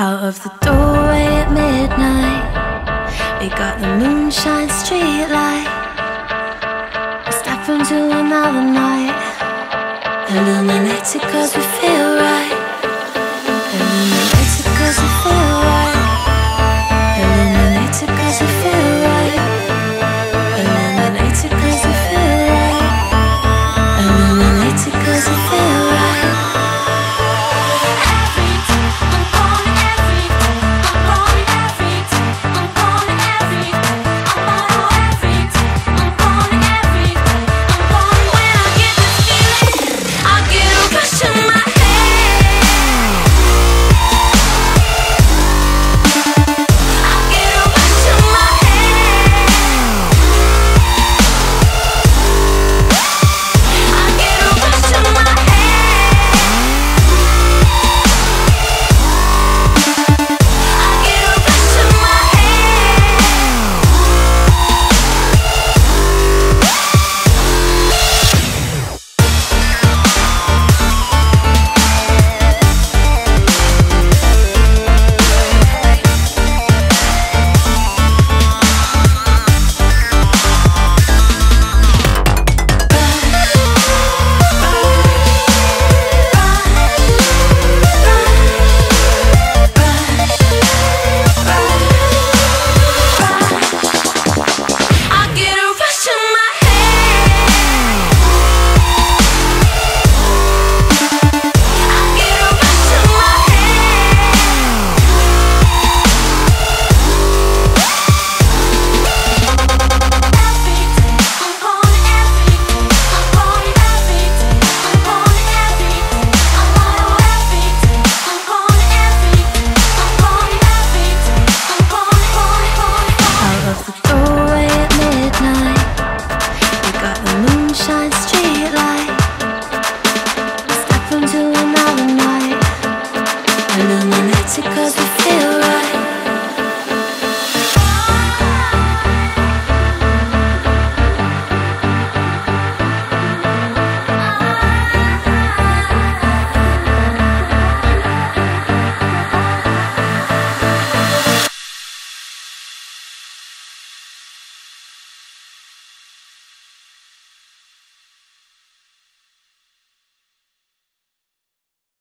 Out of the doorway at midnight, we got the moonshine street light. We step into another night, illuminated 'cause we feel